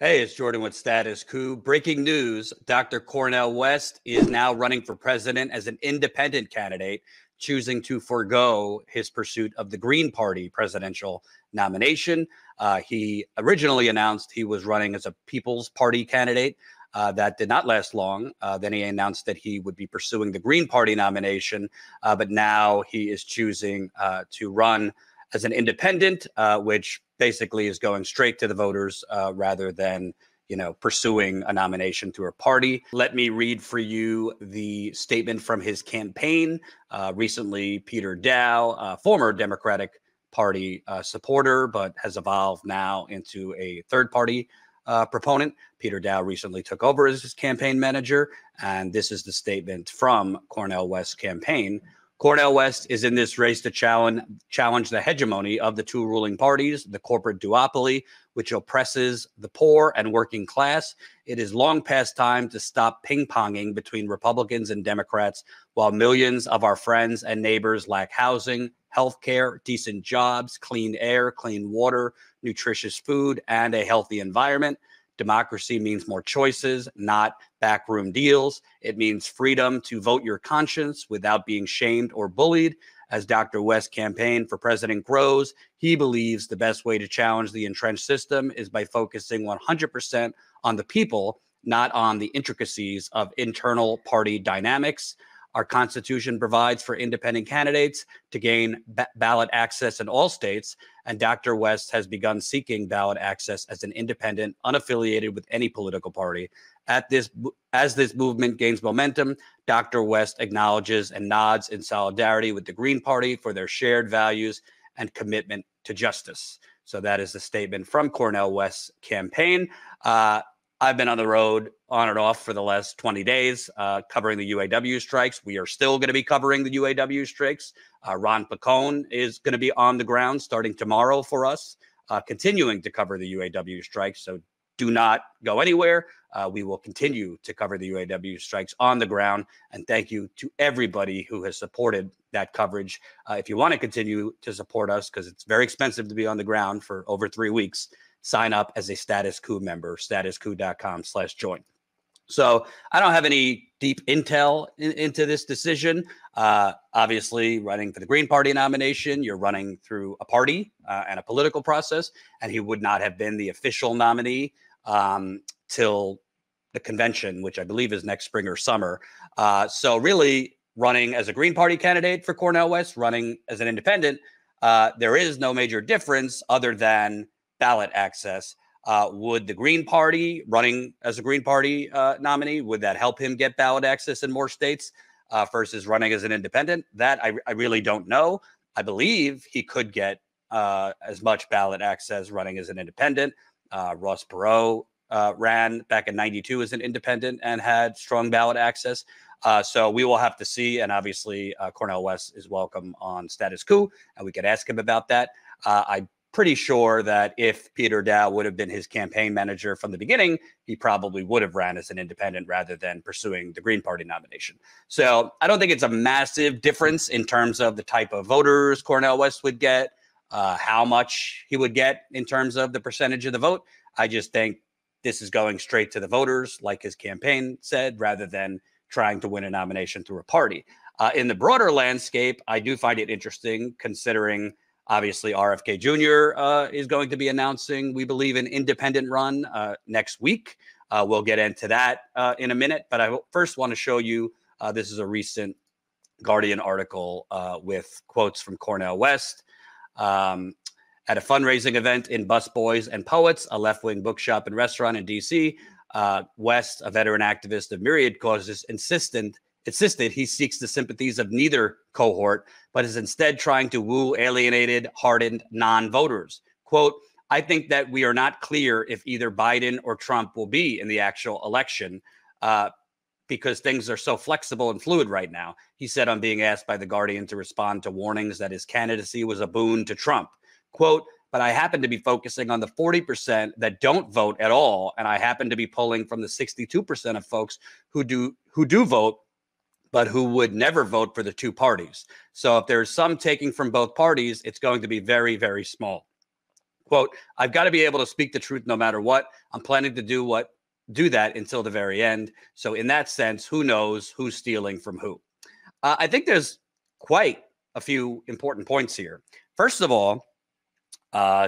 Hey, it's Jordan with Status Coup. Breaking news, Dr. Cornel West is now running for president as an independent candidate, choosing to forego his pursuit of the Green Party presidential nomination. He originally announced he was running as a People's Party candidate. That did not last long. Then he announced that he would be pursuing the Green Party nomination, but now he is choosing to run as an independent, which basically is going straight to the voters rather than, you know, pursuing a nomination through a party. Let me read for you the statement from his campaign. Recently, Peter Dow, former Democratic Party supporter, but has evolved now into a third party proponent. Peter Dow recently took over as his campaign manager, and this is the statement from Cornel West's campaign. Cornel West is in this race to challenge the hegemony of the two ruling parties, the corporate duopoly, which oppresses the poor and working class. It is long past time to stop ping-ponging between Republicans and Democrats while millions of our friends and neighbors lack housing, health care, decent jobs, clean air, clean water, nutritious food, and a healthy environment. Democracy means more choices, not backroom deals. It means freedom to vote your conscience without being shamed or bullied. As Dr. West's campaign for president grows, he believes the best way to challenge the entrenched system is by focusing 100% on the people, not on the intricacies of internal party dynamics. Our Constitution provides for independent candidates to gain ballot access in all states, and Dr. West has begun seeking ballot access as an independent, unaffiliated with any political party. As this movement gains momentum, Dr. West acknowledges and nods in solidarity with the Green Party for their shared values and commitment to justice. So that is the statement from Cornel West's campaign. I've been on the road on and off for the last 20 days covering the UAW strikes. We are still going to be covering the UAW strikes. Ron Pacone is going to be on the ground starting tomorrow for us, continuing to cover the UAW strikes. So do not go anywhere. We will continue to cover the UAW strikes on the ground. And thank you to everybody who has supported that coverage. If you want to continue to support us, because it's very expensive to be on the ground for over 3 weeks, sign up as a Status Coup member, statuscoup.com/join. So I don't have any deep intel into this decision. Obviously, running for the Green Party nomination, you're running through a party and a political process, and he would not have been the official nominee till the convention, which I believe is next spring or summer. So really, running as a Green Party candidate for Cornel West, running as an independent, there is no major difference other than ballot access. Would the Green Party, running as a Green Party nominee, would that help him get ballot access in more states versus running as an independent? That I really don't know. I believe he could get as much ballot access running as an independent. Ross Perot ran back in '92 as an independent and had strong ballot access. So we will have to see. And obviously, Cornel West is welcome on Status Coup, and we could ask him about that. I'm pretty sure that if Peter Dow would have been his campaign manager from the beginning, he probably would have ran as an independent rather than pursuing the Green Party nomination. So I don't think it's a massive difference in terms of the type of voters Cornel West would get, how much he would get in terms of the percentage of the vote. I just think this is going straight to the voters, like his campaign said, rather than trying to win a nomination through a party. In the broader landscape, I do find it interesting considering obviously, RFK Jr. Is going to be announcing, we believe, an independent run next week. We'll get into that in a minute. But I first want to show you, this is a recent Guardian article with quotes from Cornel West. At a fundraising event in Busboys and Poets, a left-wing bookshop and restaurant in D.C., West, a veteran activist of myriad causes, insisted he seeks the sympathies of neither cohort, but is instead trying to woo alienated, hardened non-voters. Quote, I think that we are not clear if either Biden or Trump will be in the actual election because things are so flexible and fluid right now. He said on being asked by The Guardian to respond to warnings that his candidacy was a boon to Trump. Quote, but I happen to be focusing on the 40% that don't vote at all, and I happen to be pulling from the 62% of folks who do vote but who would never vote for the two parties. So if there's some taking from both parties, it's going to be very, very small. Quote, I've got to be able to speak the truth no matter what. I'm planning to do that until the very end. So in that sense, who knows who's stealing from who? I think there's quite a few important points here. First of all,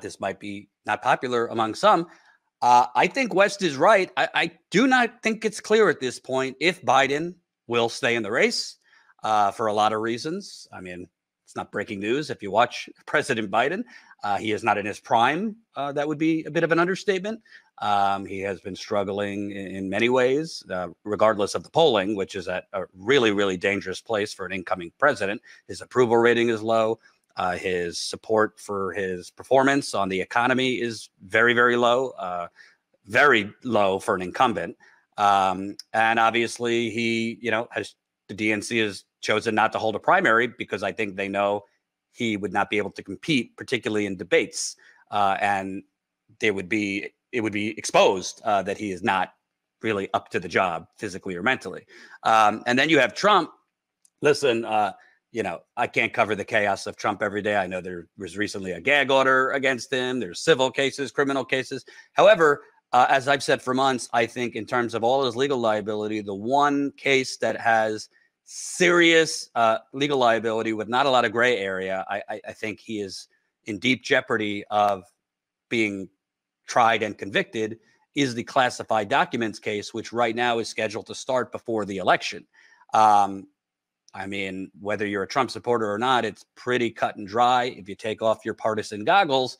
this might be not popular among some. I think West is right. I do not think it's clear at this point if Biden will stay in the race for a lot of reasons. I mean, it's not breaking news. If you watch President Biden, he is not in his prime. That would be a bit of an understatement. He has been struggling in many ways, regardless of the polling, which is at a really, really dangerous place for an incoming president. His approval rating is low. His support for his performance on the economy is very, very low for an incumbent. And obviously, he, you know, the DNC has chosen not to hold a primary because I think they know he would not be able to compete, particularly in debates, and it would be exposed that he is not really up to the job physically or mentally. And then you have Trump. Listen. You know, I can't cover the chaos of Trump every day. I know there was recently a gag order against him. There's civil cases, criminal cases. However, as I've said for months, I think in terms of all his legal liability, the one case that has serious legal liability with not a lot of gray area, I think he is in deep jeopardy of being tried and convicted, is the classified documents case, which right now is scheduled to start before the election. I mean, whether you're a Trump supporter or not, it's pretty cut and dry. If you take off your partisan goggles,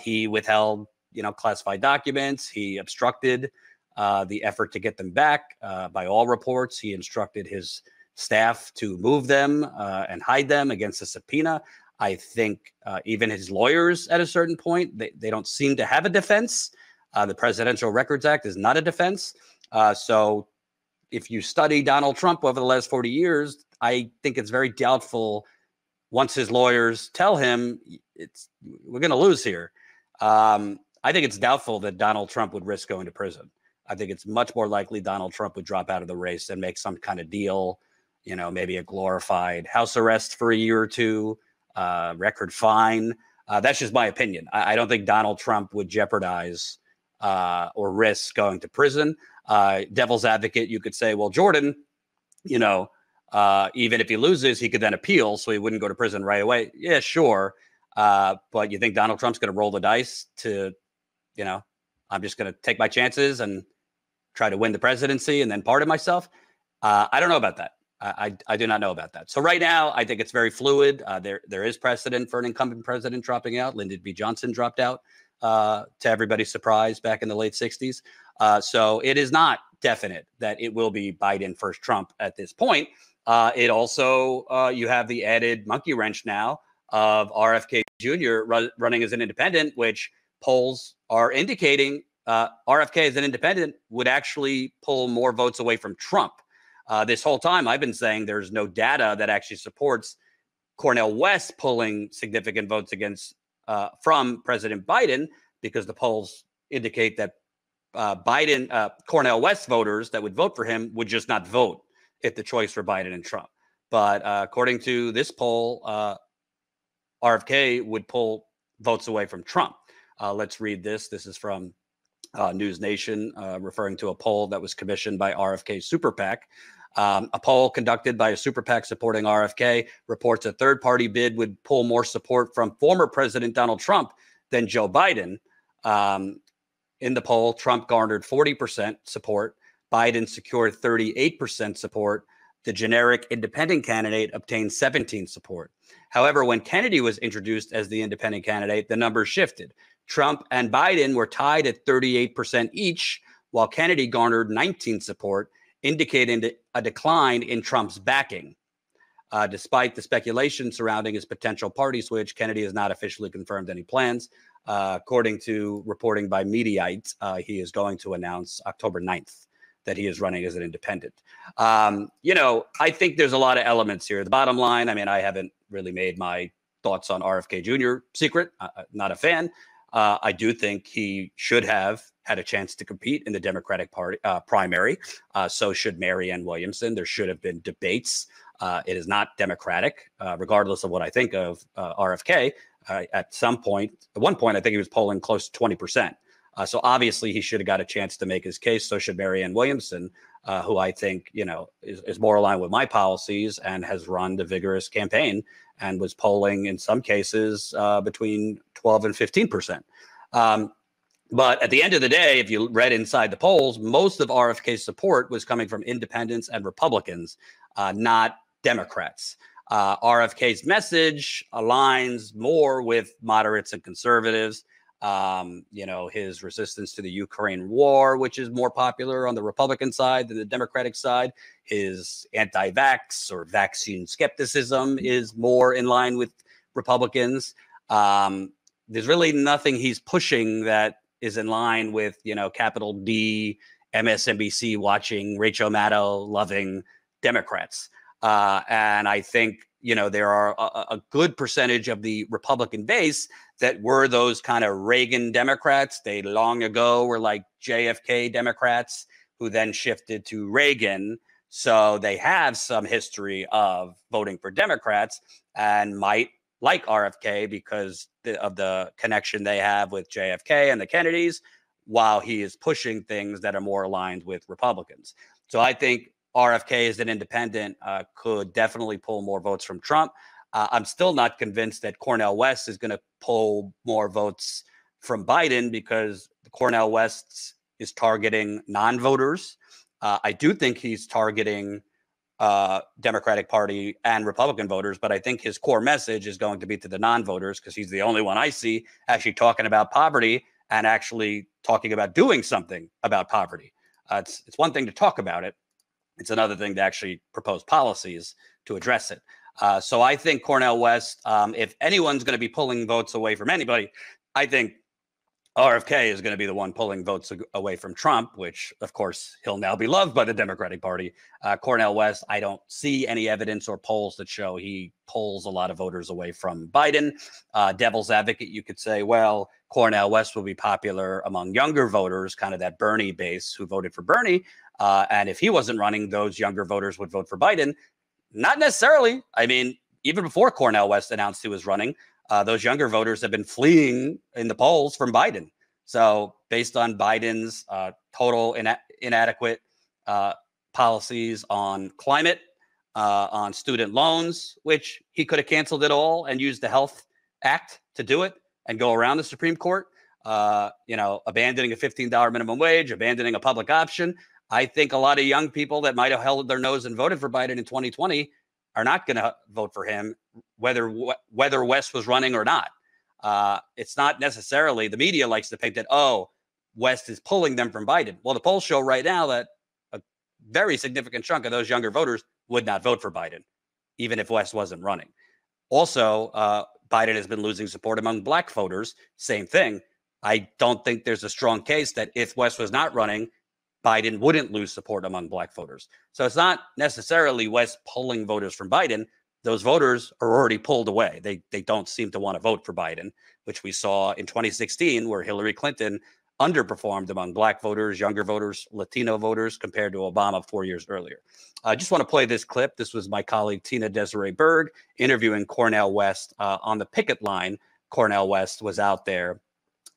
he withheld, you know, classified documents. He obstructed the effort to get them back. By all reports, he instructed his staff to move them and hide them against a subpoena. I think even his lawyers at a certain point, they don't seem to have a defense. The Presidential Records Act is not a defense. So if you study Donald Trump over the last 40 years, I think it's very doubtful once his lawyers tell him we're going to lose here. I think it's doubtful that Donald Trump would risk going to prison. I think it's much more likely Donald Trump would drop out of the race and make some kind of deal, you know, maybe a glorified house arrest for a year or two, record fine. That's just my opinion. I don't think Donald Trump would jeopardize or risk going to prison. Devil's advocate, you could say, well, Jordan, you know, even if he loses, he could then appeal, so he wouldn't go to prison right away. Yeah, sure. But you think Donald Trump's going to roll the dice to, you know, I'm just going to take my chances and try to win the presidency and then pardon myself? I don't know about that. I do not know about that. So right now, I think it's very fluid. There is precedent for an incumbent president dropping out. Lyndon B. Johnson dropped out, to everybody's surprise, back in the late 60s. So it is not definite that it will be Biden versus Trump at this point. It also, you have the added monkey wrench now of RFK Jr. running as an independent, which polls are indicating RFK as an independent would actually pull more votes away from Trump. This whole time I've been saying there's no data that actually supports Cornel West pulling significant votes against from President Biden, because the polls indicate that Cornel West voters that would vote for him would just not vote if the choice were Biden and Trump. But according to this poll, RFK would pull votes away from Trump. Let's read this. This is from News Nation, referring to a poll that was commissioned by RFK Super PAC. A poll conducted by a super PAC supporting RFK reports a third-party bid would pull more support from former President Donald Trump than Joe Biden. In the poll, Trump garnered 40% support. Biden secured 38% support. The generic independent candidate obtained 17% support. However, when Kennedy was introduced as the independent candidate, the numbers shifted. Trump and Biden were tied at 38% each, while Kennedy garnered 19% support, indicating a decline in Trump's backing. Despite the speculation surrounding his potential party switch, Kennedy has not officially confirmed any plans. According to reporting by Mediaite, he is going to announce October 9th that he is running as an independent. You know, I think there's a lot of elements here. The bottom line, I mean, I haven't really made my thoughts on RFK Jr. secret. Not a fan. I do think he should have had a chance to compete in the Democratic Party primary. So should Marianne Williamson. There should have been debates. It is not democratic, regardless of what I think of RFK. at some point. At one point, I think he was polling close to 20%. So obviously he should have got a chance to make his case. So should Marianne Williamson, who I think, you know, is more aligned with my policies and has run the vigorous campaign and was polling in some cases between 12 and 15%. But at the end of the day, if you read inside the polls, most of RFK's support was coming from independents and Republicans, not Democrats. RFK's message aligns more with moderates and conservatives. You know, his resistance to the Ukraine war, which is more popular on the Republican side than the Democratic side, his anti-vax or vaccine skepticism is more in line with Republicans. There's really nothing he's pushing that is in line with, you know, capital D, MSNBC watching, Rachel Maddow loving Democrats. And I think, you know, there are a good percentage of the Republican base that were those kind of Reagan Democrats. They long ago were like JFK Democrats who then shifted to Reagan. So they have some history of voting for Democrats and might like RFK because of the connection they have with JFK and the Kennedys, while he is pushing things that are more aligned with Republicans. So I think RFK as an independent could definitely pull more votes from Trump. I'm still not convinced that Cornel West is going to pull more votes from Biden because Cornel West is targeting non-voters. I do think he's targeting Democratic Party and Republican voters, but I think his core message is going to be to the non-voters because he's the only one I see actually talking about poverty and actually talking about doing something about poverty. It's one thing to talk about it. It's another thing to actually propose policies to address it. So I think Cornel West, if anyone's going to be pulling votes away from anybody, I think RFK is going to be the one pulling votes away from Trump, which, of course, he'll now be loved by the Democratic Party. Cornel West, I don't see any evidence or polls that show he pulls a lot of voters away from Biden. Devil's advocate, you could say, well, Cornel West will be popular among younger voters, kind of that Bernie base who voted for Bernie. And if he wasn't running, those younger voters would vote for Biden. Not necessarily. I mean, even before Cornel West announced he was running, those younger voters have been fleeing in the polls from Biden. So based on Biden's total inadequate policies on climate, on student loans, which he could have canceled it all and used the Health Act to do it and go around the Supreme Court, you know, abandoning a $15 minimum wage, abandoning a public option. I think a lot of young people that might have held their nose and voted for Biden in 2020 are not going to vote for him, whether West was running or not. It's not necessarily, the media likes to paint that, oh, West is pulling them from Biden. Well, the polls show right now that a very significant chunk of those younger voters would not vote for Biden, even if West wasn't running. Also, Biden has been losing support among black voters. Same thing. I don't think there's a strong case that if West was not running, Biden wouldn't lose support among black voters. So it's not necessarily West pulling voters from Biden. Those voters are already pulled away. They don't seem to want to vote for Biden, which we saw in 2016, where Hillary Clinton underperformed among black voters, younger voters, Latino voters compared to Obama 4 years earlier. I just want to play this clip. This was my colleague Tina Desiree Berg interviewing Cornel West on the picket line. Cornel West was out there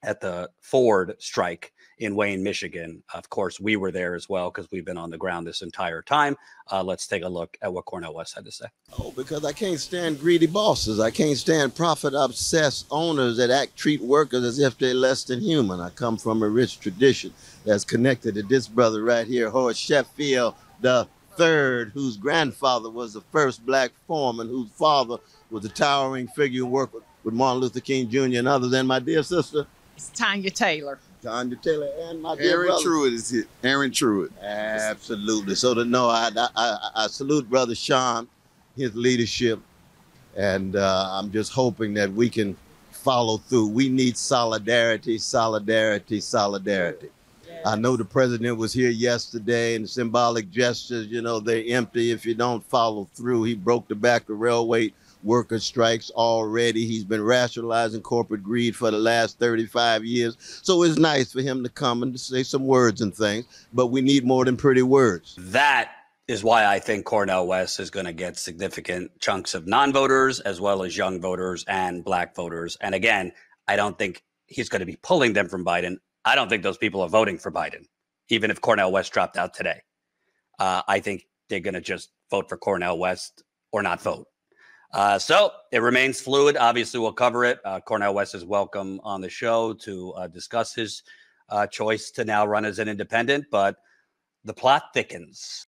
at the Ford strike in Wayne, Michigan. Of course, we were there as well because we've been on the ground this entire time. Let's take a look at what Cornel West had to say. Oh, because I can't stand greedy bosses. I can't stand profit-obsessed owners that treat workers as if they're less than human. I come from a rich tradition that's connected to this brother right here, Horace Sheffield III, whose grandfather was the first black foreman, whose father was a towering figure who worked with Martin Luther King Jr. and others. And my dear sister, it's Tanya Taylor. Tanya Taylor and my dear brother. Aaron Truitt is it. Aaron Truitt. Absolutely. So to know, I salute Brother Sean, his leadership, and I'm just hoping that we can follow through. We need solidarity, solidarity, solidarity. Yes. I know the president was here yesterday and the symbolic gestures, you know, they're empty if you don't follow through. He broke the back of railway worker strikes already. He's been rationalizing corporate greed for the last 35 years. So it's nice for him to come and to say some words and things, but we need more than pretty words. That is why I think Cornel West is going to get significant chunks of non-voters as well as young voters and black voters. And again, I don't think he's going to be pulling them from Biden. I don't think those people are voting for Biden, even if Cornel West dropped out today. I think they're going to just vote for Cornel West or not vote. So it remains fluid. Obviously, we'll cover it. Cornel West is welcome on the show to discuss his choice to now run as an independent, but the plot thickens.